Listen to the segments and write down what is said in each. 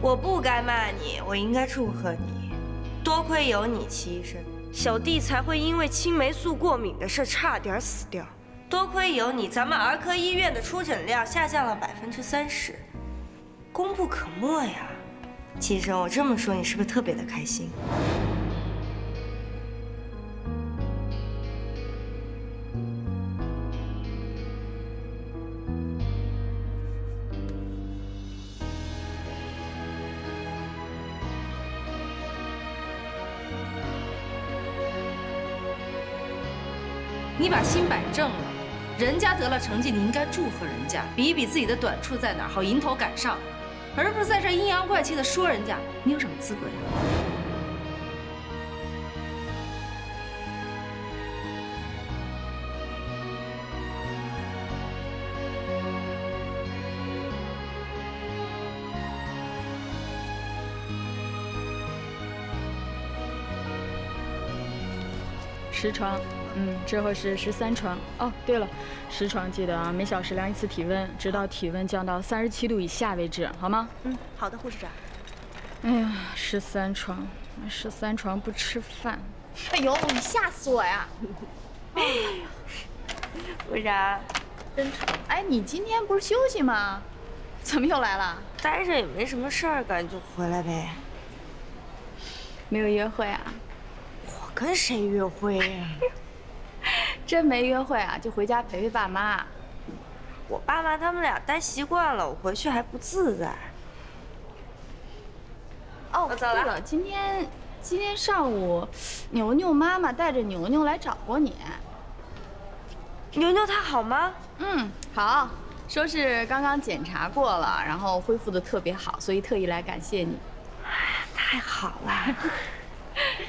我不该骂你，我应该祝贺你。多亏有你起身，小弟才会因为青霉素过敏的事差点死掉。多亏有你，咱们儿科医院的出诊量下降了30%，功不可没呀。起身，我这么说你是不是特别的开心？ 你把心摆正了，人家得了成绩，你应该祝贺人家，比一比自己的短处在哪，好迎头赶上，而不是在这阴阳怪气的说人家。你有什么资格呀？10床。 这会是13床。哦，对了，10床记得啊，每小时量1次体温，直到体温降到37度以下为止，好吗？好的，护士长。哎呀，13床不吃饭。哎呦，你吓死我呀！哎呀，护士长，真丑。哎，你今天不是休息吗？怎么又来了？待着也没什么事儿干，就回来呗。没有约会啊？ 跟谁约会呀？真没约会啊，就回家陪陪爸妈。我爸妈他们俩待习惯了，我回去还不自在。哦，我走了。今天上午，牛牛妈妈带着牛牛来找过你。牛牛她好吗？好，说是刚刚检查过了，然后恢复的特别好，所以特意来感谢你。太好了。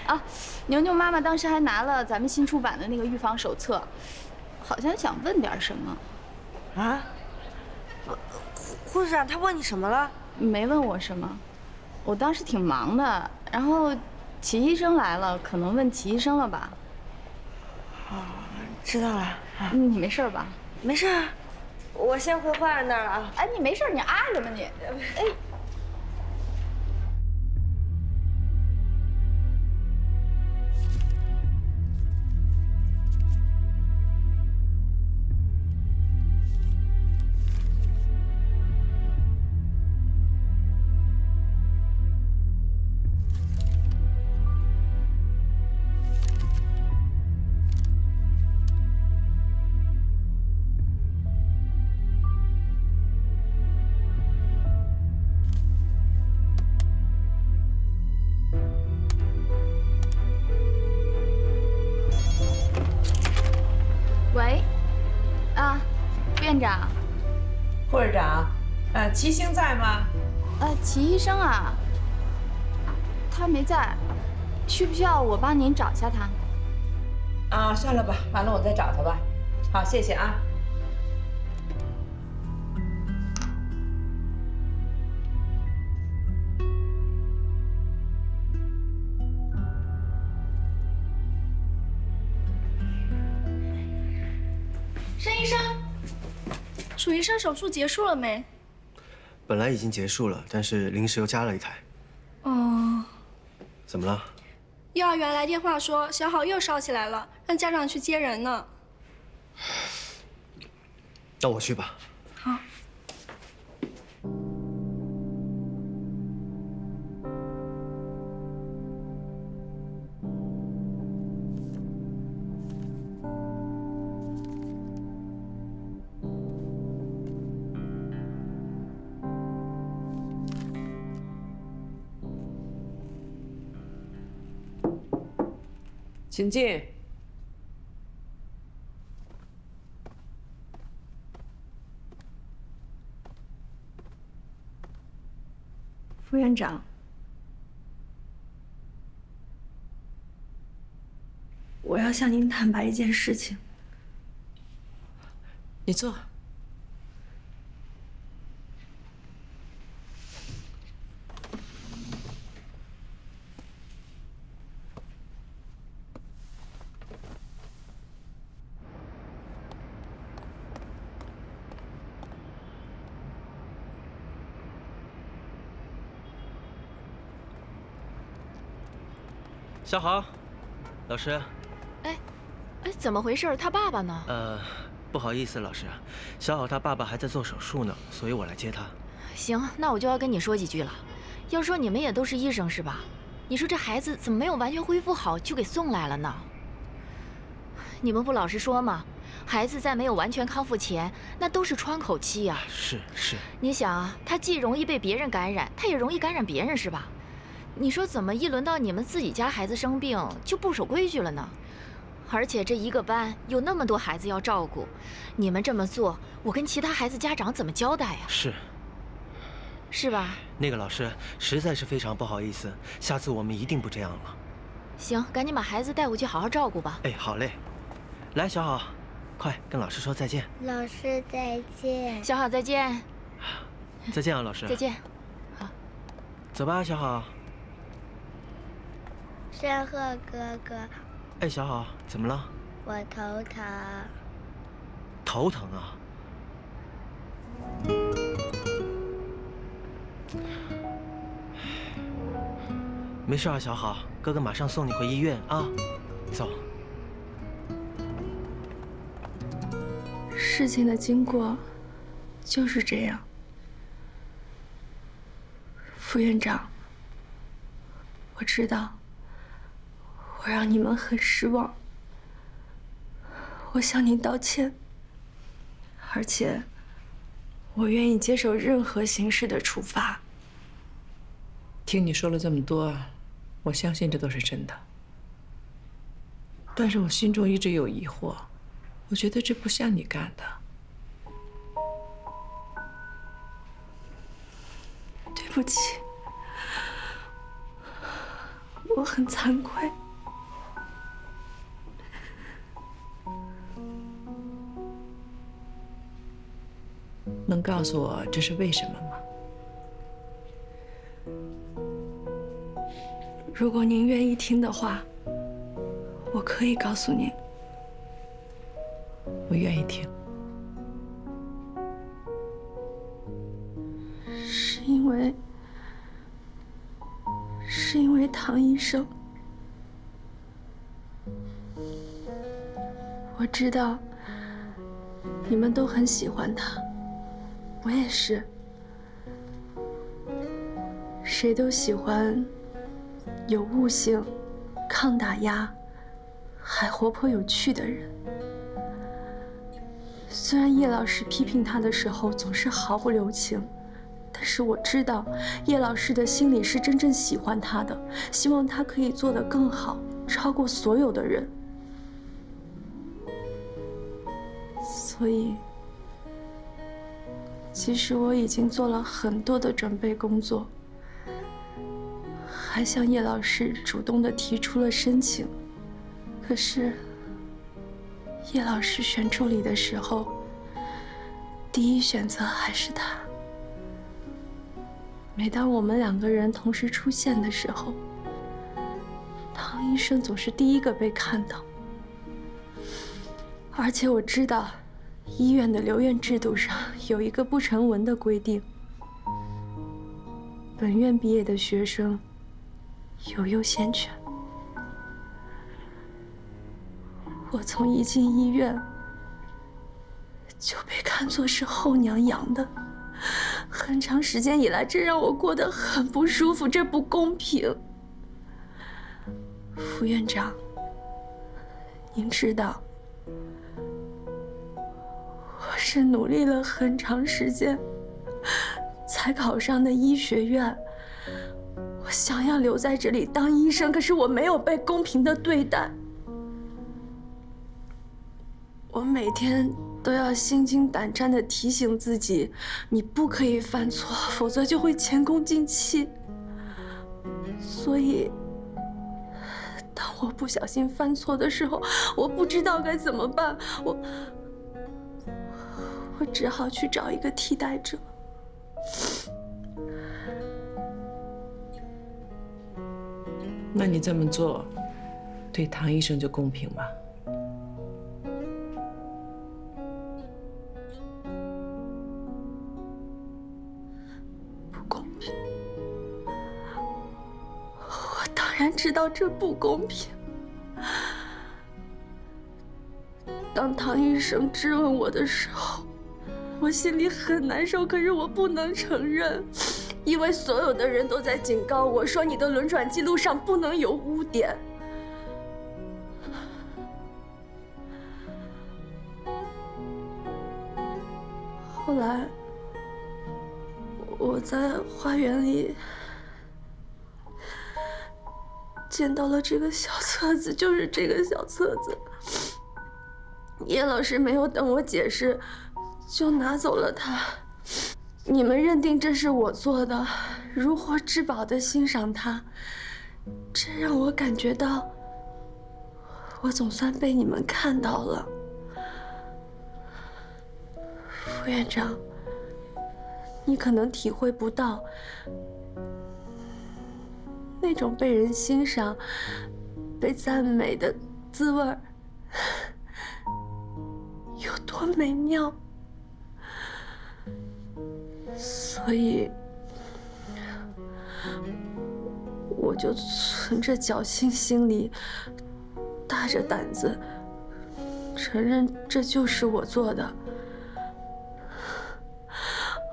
啊，牛牛妈妈当时还拿了咱们新出版的那个预防手册，好像想问点什么。啊？护士长，他问你什么了？没问我什么，我当时挺忙的，然后齐医生来了，可能问齐医生了吧。哦，知道了。你没事吧？没事，我先回患者那儿了啊。哎，你没事，你啊什么你？哎。 齐星在吗？齐医生啊，他没在，需不需要我帮您找一下他？啊，算了吧，完了我再找他吧。好，谢谢啊。申医生，楚医生手术结束了没？ 本来已经结束了，但是临时又加了一台。哦，怎么了？幼儿园来电话说小好又烧起来了，让家长去接人呢。那我去吧。好。 请进。副院长，我要向您坦白一件事情。你坐。小豪，老师。哎，怎么回事？他爸爸呢？不好意思，老师，小好他爸爸还在做手术呢，所以我来接他。行，那我就要跟你说几句了。要说你们也都是医生是吧？你说这孩子怎么没有完全恢复好就给送来了呢？你们不老实说吗？ 孩子在没有完全康复前，那都是窗口期呀。是。你想啊，他既容易被别人感染，他也容易感染别人，是吧？你说怎么一轮到你们自己家孩子生病就不守规矩了呢？而且这一个班有那么多孩子要照顾，你们这么做，我跟其他孩子家长怎么交代呀？是吧？那个老师，实在是非常不好意思，下次我们一定不这样了。行，赶紧把孩子带回去好好照顾吧。哎，好嘞。来，小好。 快跟老师说再见，老师再见，小好再见，再见啊，老师再见，好，走吧，小好。山鹤哥哥，哎，小好，怎么了？我头疼。头疼啊？没事啊，小好，哥哥马上送你回医院啊，走。 事情的经过就是这样，副院长，我知道我让你们很失望，我向您道歉，而且我愿意接受任何形式的处罚。听你说了这么多，我相信这都是真的，但是我心中一直有疑惑。 我觉得这不像你干的，对不起，我很惭愧。能告诉我这是为什么吗？如果您愿意听的话，我可以告诉您。 我愿意听，是因为唐医生，我知道你们都很喜欢他，我也是，谁都喜欢有悟性、抗打压、还活泼有趣的人。 虽然叶老师批评他的时候总是毫不留情，但是我知道叶老师的心里是真正喜欢他的，希望他可以做得更好，超过所有的人。所以，即使我已经做了很多的准备工作，还向叶老师主动地提出了申请，可是。 叶老师选助理的时候，第一选择还是他。每当我们两个人同时出现的时候，唐医生总是第一个被看到。而且我知道，医院的留院制度上有一个不成文的规定：本院毕业的学生有优先权。 我从一进医院就被看作是后娘养的，很长时间以来，这让我过得很不舒服，这不公平。副院长，您知道，我是努力了很长时间才考上的医学院，我想要留在这里当医生，可是我没有被公平的对待。 我每天都要心惊胆战地提醒自己，你不可以犯错，否则就会前功尽弃。所以，当我不小心犯错的时候，我不知道该怎么办，我只好去找一个替代者。那你这么做，对唐医生就公平吗？然知道这不公平。当唐医生质问我的时候，我心里很难受，可是我不能承认，因为所有的人都在警告我说你的轮转记录上不能有污点。 后来，我在花园里见到了这个小册子，就是这个小册子。叶老师没有等我解释，就拿走了它。你们认定这是我做的，如获至宝的欣赏它，这让我感觉到，我总算被你们看到了。 副院长，你可能体会不到那种被人欣赏、被赞美的滋味儿有多美妙，所以我就存着侥幸心理，大着胆子承认这就是我做的。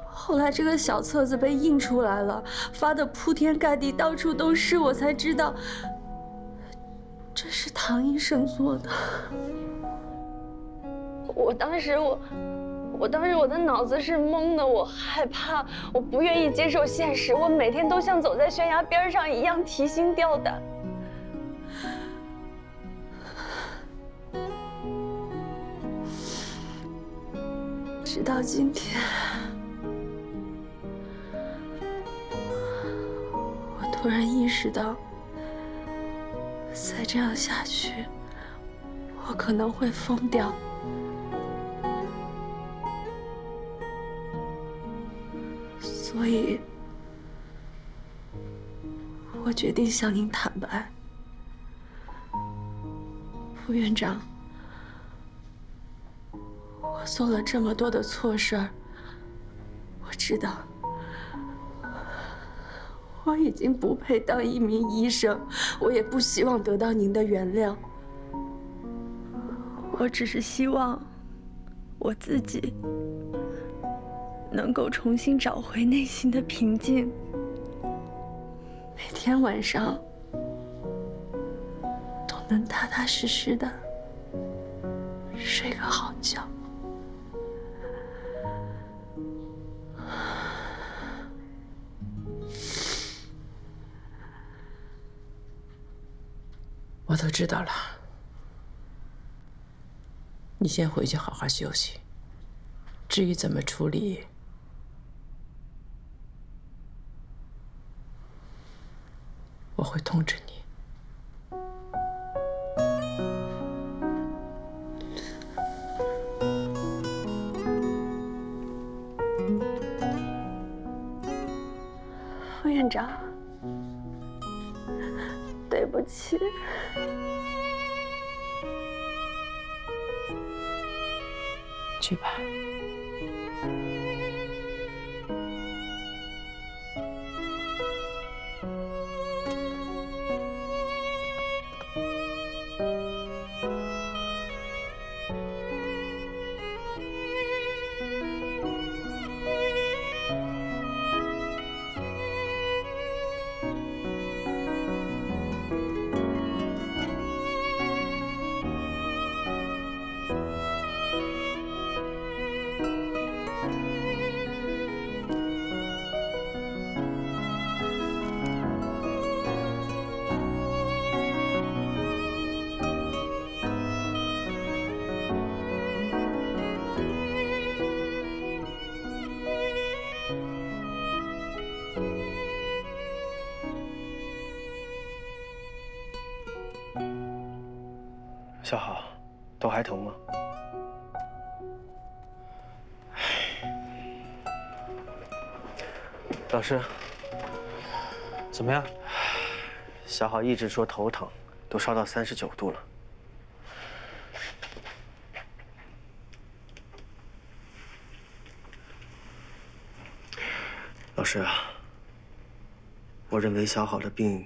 后来这个小册子被印出来了，发的铺天盖地，到处都是，我才知道这是唐医生做的。我当时我的脑子是懵的，我害怕，我不愿意接受现实，我每天都像走在悬崖边上一样提心吊胆。直到今天。 突然意识到，再这样下去，我可能会疯掉。所以，我决定向您坦白，副院长，我做了这么多的错事儿，我知道。 我已经不配当一名医生，我也不希望得到您的原谅。我只是希望我自己能够重新找回内心的平静。每天晚上都能踏踏实实的睡个好觉。 我都知道了，你先回去好好休息。至于怎么处理，我会通知你。副院长。 对不起，去吧。小好，都还疼吗？老师，怎么样？小好一直说头疼，都烧到39度了。老师啊，我认为小好的病。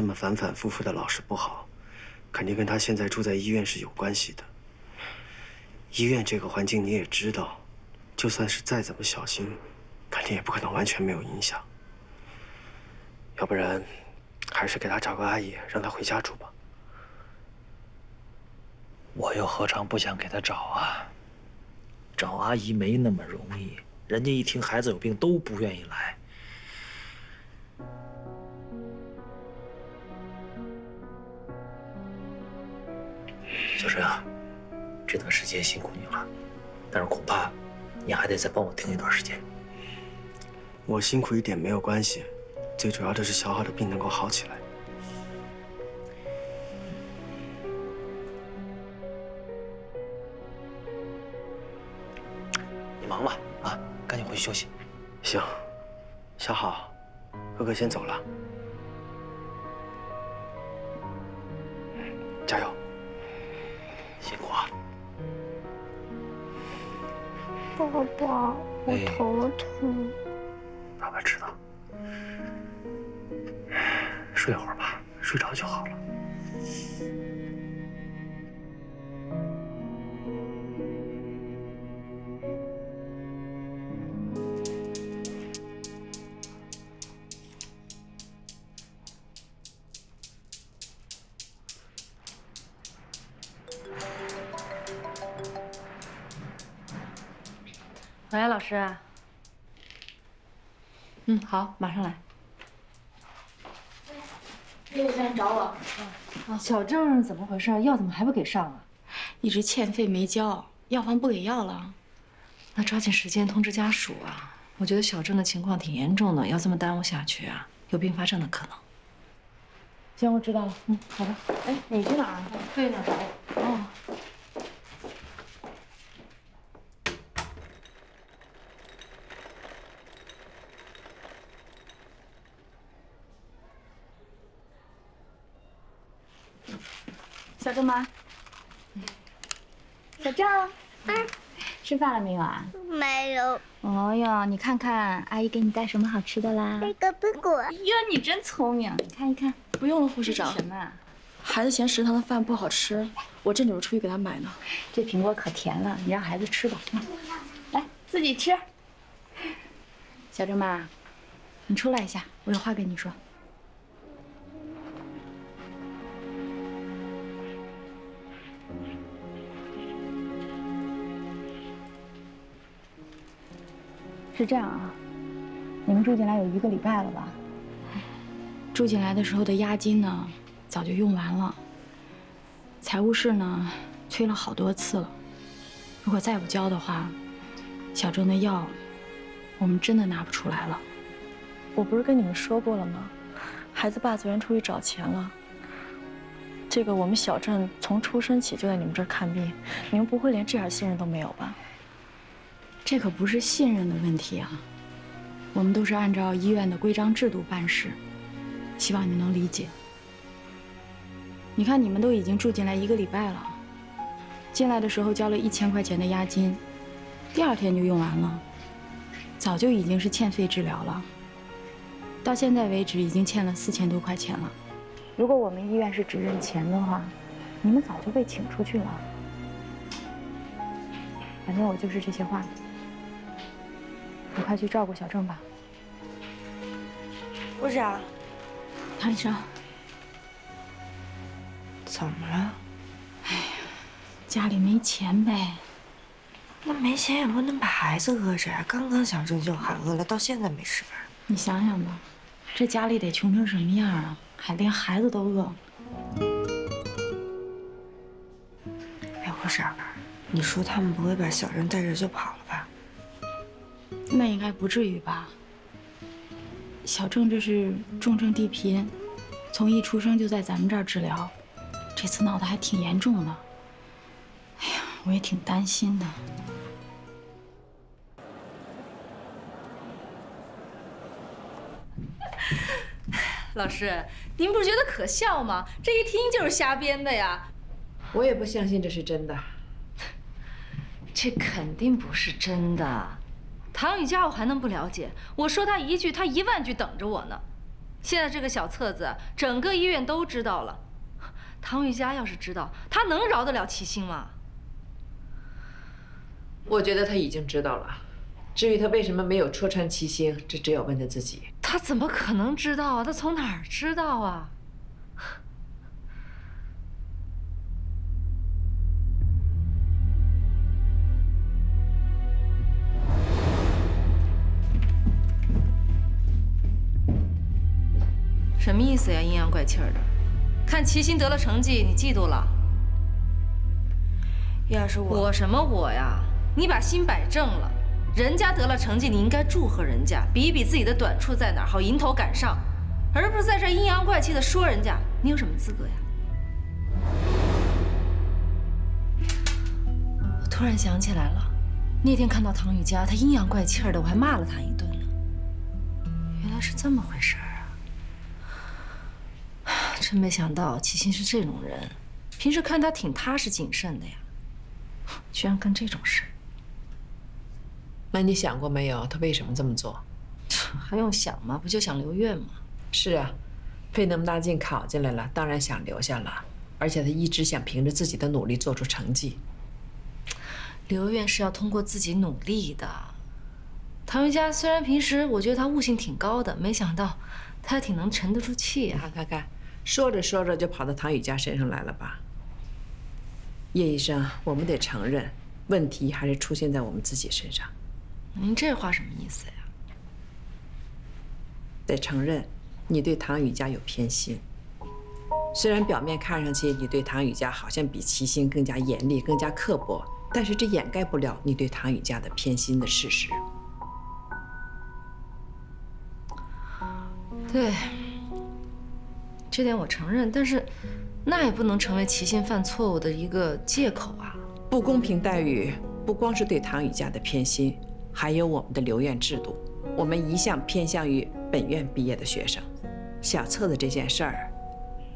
这么反反复复的老是不好，肯定跟他现在住在医院是有关系的。医院这个环境你也知道，就算是再怎么小心，肯定也不可能完全没有影响。要不然，还是给他找个阿姨，让他回家住吧。我又何尝不想给他找啊？找阿姨没那么容易，人家一听孩子有病都不愿意来。 小陈啊，这段时间辛苦你了，但是恐怕你还得再帮我听一段时间。我辛苦一点没有关系，最主要的是小好的病能够好起来。你忙吧，啊，赶紧回去休息。行，小好，哥哥先走了，加油。 辛苦啊，爸爸，我头疼。爸爸知道，睡会儿吧，睡着就好了。喂，老师。嗯，好，马上来。李有先生找我。啊，小郑怎么回事？药怎么还不给上啊？一直欠费没交，药房不给药了。那抓紧时间通知家属啊！我觉得小郑的情况挺严重的，要这么耽误下去啊，有并发症的可能。行，我知道了。嗯，好的。哎，你去哪儿啊？对，哪儿？哦。 小郑吗？小郑，嗯，吃饭了没有啊？没有。哦哟，你看看阿姨给你带什么好吃的啦？这个苹果。哟，你真聪明，你看一看。不用了，护士长。什么？孩子嫌食堂的饭不好吃，我正准备出去给他买呢。这苹果可甜了，你让孩子吃吧。来，自己吃。小郑妈，你出来一下，我有话跟你说。 是这样啊，你们住进来有一个礼拜了吧？住进来的时候的押金呢，早就用完了。财务室呢，催了好多次了。如果再不交的话，小郑的药，我们真的拿不出来了。我不是跟你们说过了吗？孩子爸昨天出去找钱了。这个我们小郑从出生起就在你们这儿看病，你们不会连这点信任都没有吧？ 这可不是信任的问题啊，我们都是按照医院的规章制度办事，希望你能理解。你看，你们都已经住进来一个礼拜了，进来的时候交了1000块钱的押金，第二天就用完了，早就已经是欠费治疗了。到现在为止，已经欠了4000多块钱了。如果我们医院是只认钱的话，你们早就被请出去了。反正我就是这些话。 你快去照顾小郑吧，护士长，唐医生，怎么了？哎呀，家里没钱呗。那没钱也不能把孩子饿着呀。刚刚小郑就喊饿了，到现在没吃饭。你想想吧，这家里得穷成什么样啊？还连孩子都饿。哎，护士长，你说他们不会把小郑带着就跑了吧？ 那应该不至于吧？小郑这是重症地贫，从一出生就在咱们这儿治疗，这次闹得还挺严重的。哎呀，我也挺担心的。老师，您不是觉得可笑吗？这一听就是瞎编的呀！我也不相信这是真的，这肯定不是真的。 唐雨佳，我还能不了解？我说他一句，他1万句等着我呢。现在这个小册子，整个医院都知道了。唐玉佳要是知道，他能饶得了齐星吗？我觉得他已经知道了。至于他为什么没有戳穿齐星，这只有问他自己。他怎么可能知道啊？他从哪儿知道啊？ 什么意思呀？阴阳怪气的，看齐心得了成绩，你嫉妒了？要是我什么我呀？你把心摆正了，人家得了成绩，你应该祝贺人家，比一比自己的短处在哪，好迎头赶上，而不是在这阴阳怪气的说人家，你有什么资格呀？我突然想起来了，那天看到唐雨佳，她阴阳怪气的，我还骂了她一顿呢。原来是这么回事儿。 真没想到齐心是这种人，平时看他挺踏实谨慎的呀，居然干这种事。那你想过没有，他为什么这么做？还用想吗？不就想留院吗？是啊，费那么大劲考进来了，当然想留下了。而且他一直想凭着自己的努力做出成绩。留院是要通过自己努力的。唐云佳虽然平时我觉得他悟性挺高的，没想到他还挺能沉得住气呀。看。 说着说着就跑到唐雨佳身上来了吧？叶医生，我们得承认，问题还是出现在我们自己身上。您这话什么意思呀？得承认，你对唐雨佳有偏心。虽然表面看上去你对唐雨佳好像比齐心更加严厉、更加刻薄，但是这掩盖不了你对唐雨佳的偏心的事实。对。 这点我承认，但是那也不能成为齐心犯错误的一个借口啊！不公平待遇不光是对唐雨佳的偏心，还有我们的留院制度。我们一向偏向于本院毕业的学生。小册子这件事儿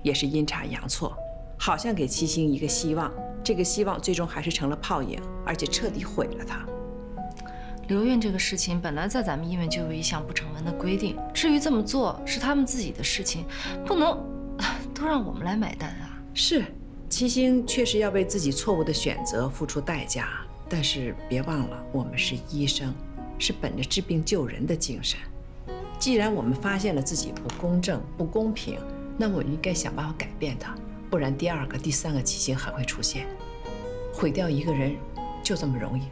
也是阴差阳错，好像给齐心一个希望，这个希望最终还是成了泡影，而且彻底毁了他。留院这个事情本来在咱们医院就有一项不成文的规定，至于这么做是他们自己的事情，不能。 都让我们来买单啊！是，齐星确实要为自己错误的选择付出代价，但是别忘了，我们是医生，是本着治病救人的精神。既然我们发现了自己不公正、不公平，那我们应该想办法改变它，不然第二个、第三个齐星还会出现。毁掉一个人，就这么容易。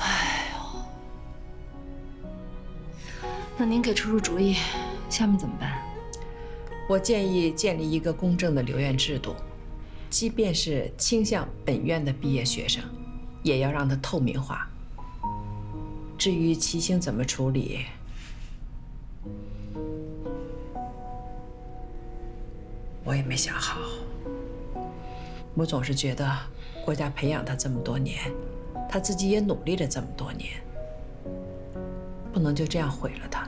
哎呦，那您给出出主意，下面怎么办？ 我建议建立一个公正的留院制度，即便是倾向本院的毕业学生，也要让它透明化。至于齐星怎么处理，我也没想好。我总是觉得，国家培养他这么多年，他自己也努力了这么多年，不能就这样毁了他。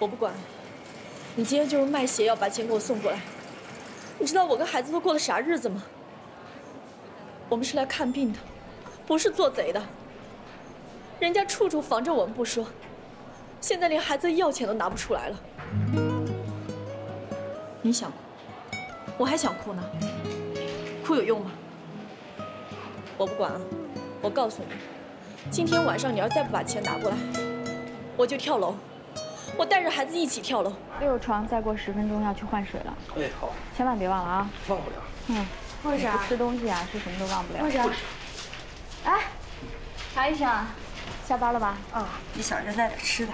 我不管，你今天就是卖鞋要把钱给我送过来。你知道我跟孩子都过了啥日子吗？我们是来看病的，不是做贼的。人家处处防着我们不说，现在连孩子要钱都拿不出来了。你想哭，我还想哭呢，哭有用吗？我不管啊，我告诉你，今天晚上你要再不把钱拿过来，我就跳楼。 我带着孩子一起跳楼。六床再过10分钟要去换水了。哎，好，千万别忘了啊！忘不了。嗯，为啥？吃东西啊，是什么都忘不了。为啥？哎，唐医生，下班了吧？啊，你小时候带点吃的。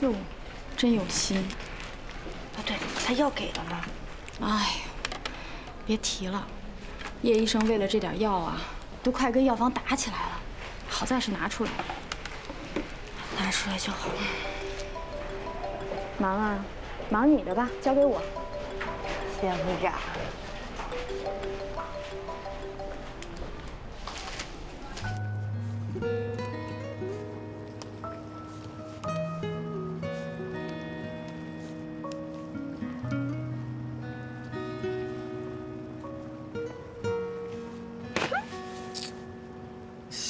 哟，真有心。啊，对，他药给了吗？哎呀，别提了，叶医生为了这点药啊，都快跟药房打起来了。好在是拿出来了，拿出来就好了。 忙啊，忙你的吧，交给我。谢谢部长。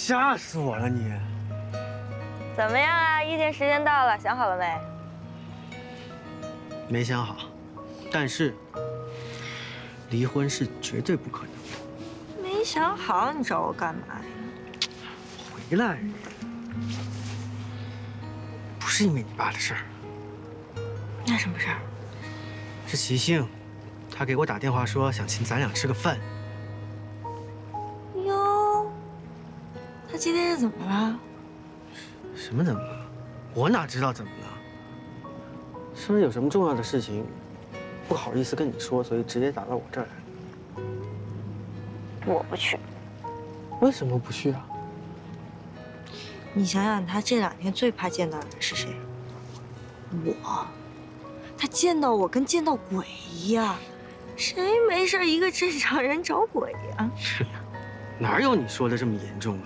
吓死我了你！怎么样啊？意见时间到了，想好了没？没想好，但是离婚是绝对不可能的。没想好，你找我干嘛呀？回来不是因为你爸的事儿。那什么事儿？是齐兴，他给我打电话说想请咱俩吃个饭。 他今天是怎么了？什么怎么了？我哪知道怎么了？是不是有什么重要的事情，不好意思跟你说，所以直接打到我这儿来？我不去。为什么不去啊？你想想，他这2天最怕见到的人是谁？我。他见到我跟见到鬼一样，谁没事一个正常人找鬼呀？哪有你说的这么严重啊？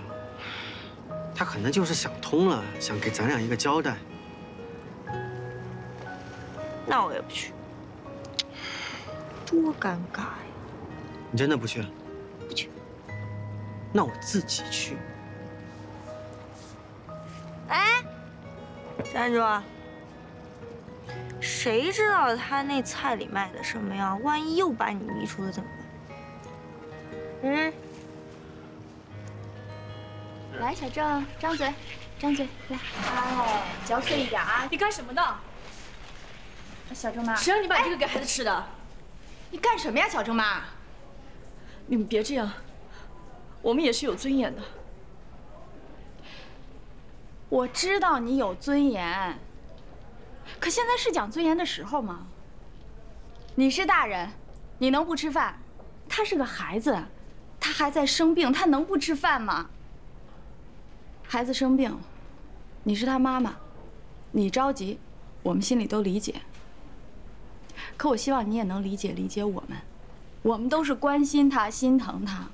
他可能就是想通了，想给咱俩一个交代。那我也不去，多尴尬呀！你真的不去？不去。那我自己去。哎，站住！谁知道他那菜里卖的什么呀？万一又把你迷住了怎么办？嗯。 来，小郑，张嘴，张嘴，来，哎，嚼碎一点啊！你干什么呢？小郑妈，谁让你把这个给孩子吃的？你干什么呀，小郑妈？你们别这样，我们也是有尊严的。我知道你有尊严，可现在是讲尊严的时候吗？你是大人，你能不吃饭？他是个孩子，他还在生病，他能不吃饭吗？ 孩子生病，你是他妈妈，你着急，我们心里都理解。可我希望你也能理解我们，我们都是关心他、心疼他。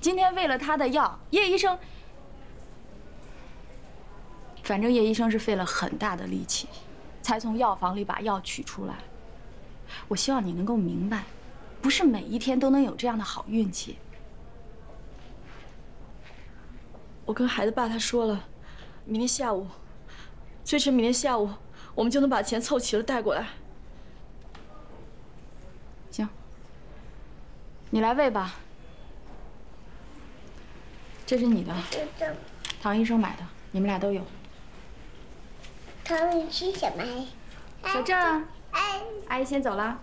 今天为了他的药，叶医生，反正叶医生是费了很大的力气，才从药房里把药取出来。我希望你能够明白，不是每一天都能有这样的好运气。 我跟孩子爸他说了，明天下午，最迟明天下午，我们就能把钱凑齐了带过来。行，你来喂吧。这是你的，唐医生买的，你们俩都有。唐，你吃什么？小郑，阿姨先走了。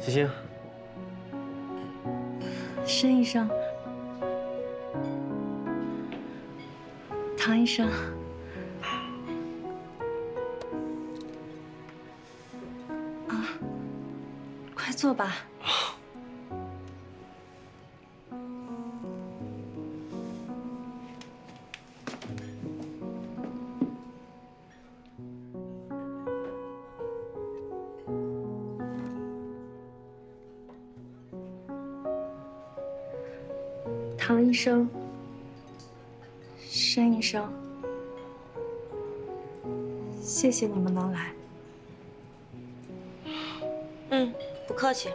齐星。 申医生，唐医生，啊，快坐吧。唐医生，申医生，谢谢你们能来。嗯，不客气。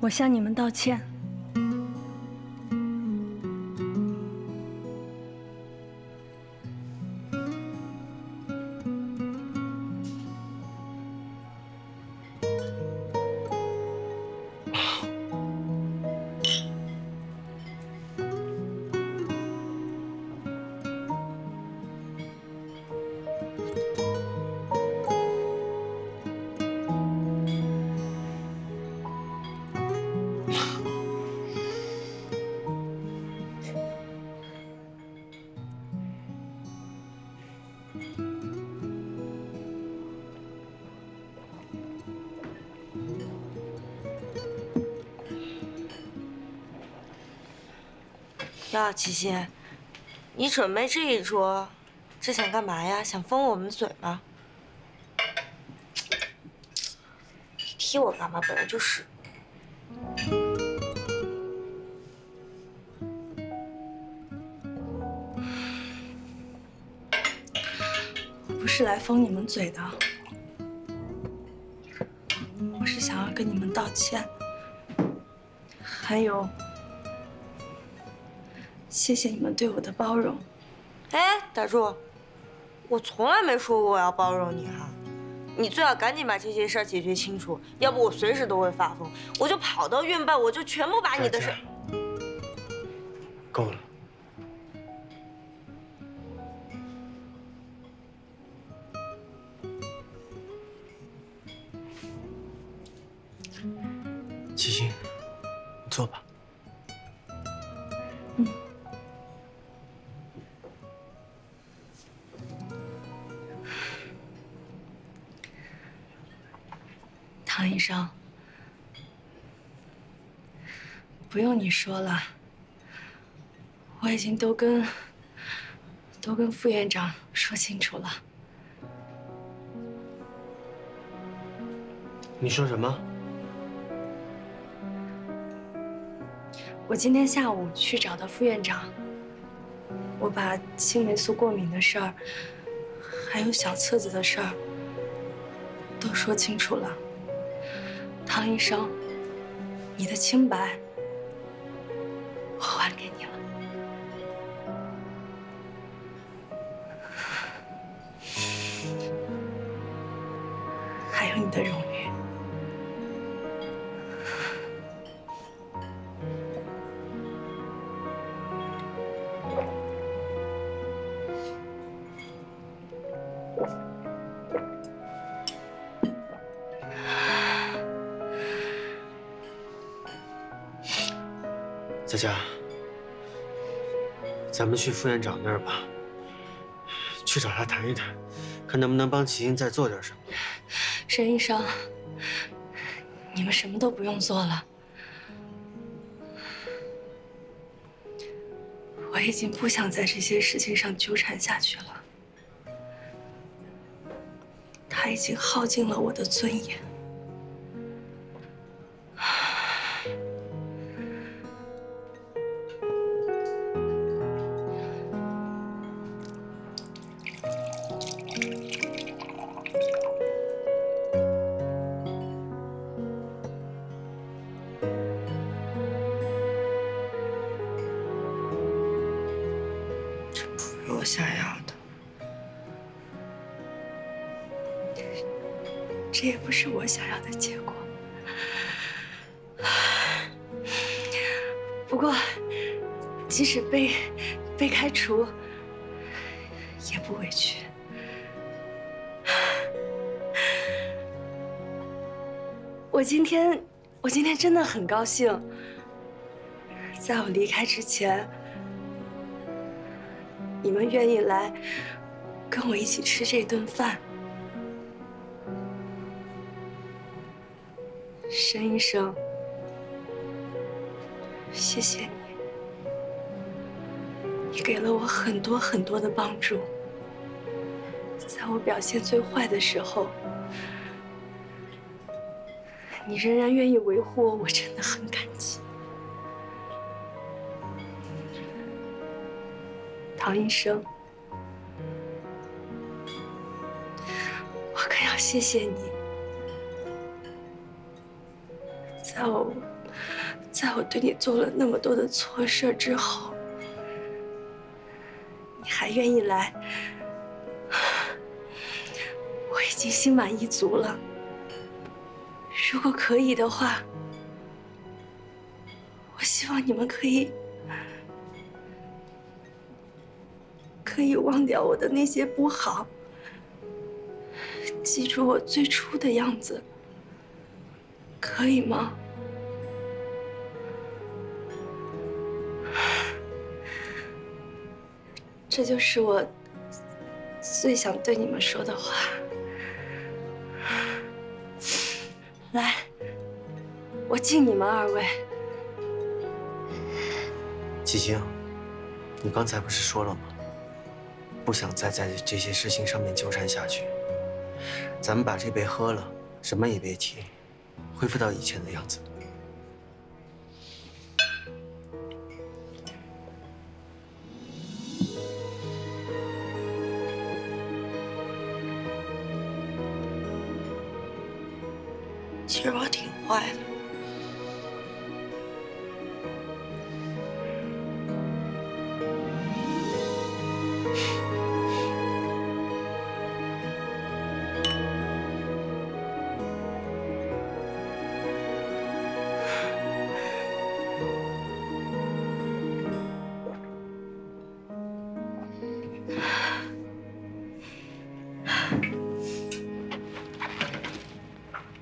我向你们道歉。呀，七夕，你准备这一桌，这想干嘛呀？想封我们嘴吗？踢我干嘛？本来就是。 不是来封你们嘴的，我是想要跟你们道歉，还有谢谢你们对我的包容。哎，打住！我从来没说过我要包容你哈，你最好赶紧把这些事儿解决清楚，要不我随时都会发疯，我就跑到院办，我就全部把你的事。够了。 七夕，你坐吧。嗯。唐医生，不用你说了，我已经都跟副院长说清楚了。你说什么？ 我今天下午去找到副院长，我把青霉素过敏的事儿，还有小册子的事儿都说清楚了。唐医生，你的清白我还给你了，还有你的荣誉。 佳佳，咱们去副院长那儿吧，去找他谈一谈，看能不能帮齐英再做点什么。沈医生，你们什么都不用做了，我已经不想在这些事情上纠缠下去了，他已经耗尽了我的尊严。 我想要的，这也不是我想要的结果。不过，即使被开除，也不委屈。我今天真的很高兴，在我离开之前。 你们愿意来跟我一起吃这顿饭，沈医生，谢谢你，你给了我很多很多的帮助，在我表现最坏的时候，你仍然愿意维护我，我真的很感激。 唐医生，我更要谢谢你，在我对你做了那么多的错事之后，你还愿意来，我已经心满意足了。如果可以的话，我希望你们可以忘掉我的那些不好，记住我最初的样子，可以吗？这就是我最想对你们说的话。来，我敬你们二位。七星。你刚才不是说了吗？不想再在这些事情上面纠缠下去。咱们把这杯喝了，什么也别提，恢复到以前的样子。其实我挺坏的。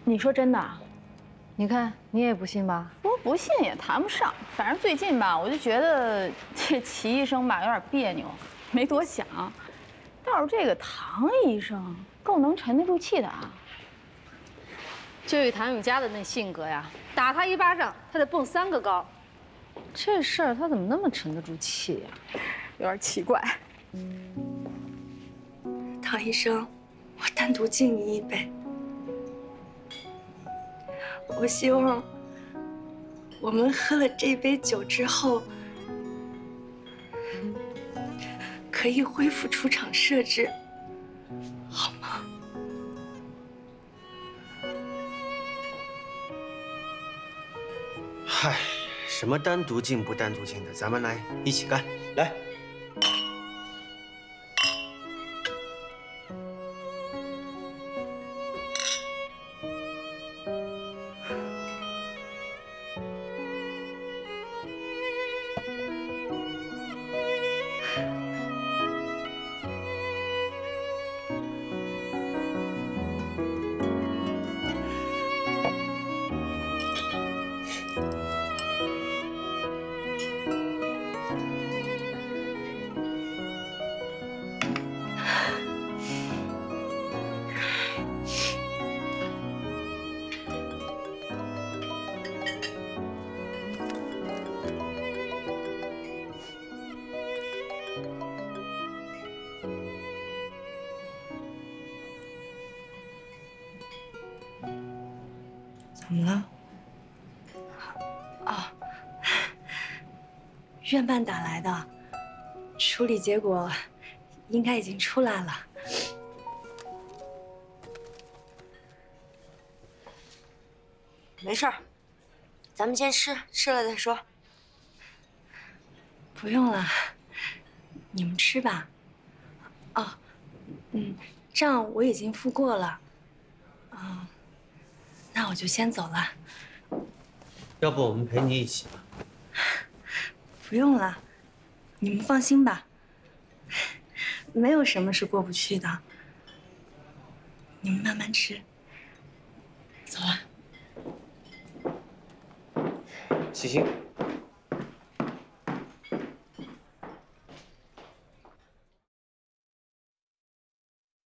你说真的？你看你也不信吧？我不信也谈不上，反正最近吧，我就觉得这齐医生吧有点别扭，没多想。倒是这个唐医生够能沉得住气的啊。就以唐雨佳的那性格呀，打他一巴掌，他得蹦三个高。这事儿他怎么那么沉得住气呀？有点奇怪。唐医生，我单独敬你一杯。 我希望我们喝了这杯酒之后，可以恢复出厂设置，好吗？嗨，什么单独进不单独进的，咱们来一起干，来。 怎么了？哦，院办打来的，处理结果应该已经出来了。没事儿，咱们先吃，吃了再说。不用了，你们吃吧。哦，账我已经付过了。啊。 那我就先走了，要不我们陪你一起吧？不用了，你们放心吧，没有什么是过不去的。你们慢慢吃，走了。西西，